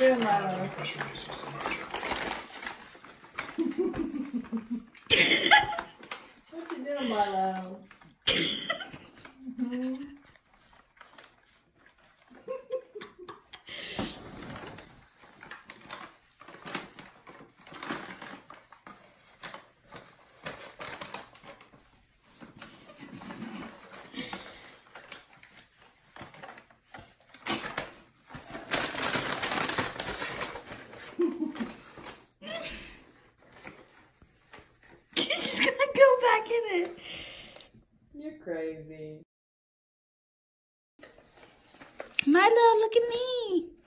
doing, Lila? What you doing, Lila? You're crazy. Milo, look at me.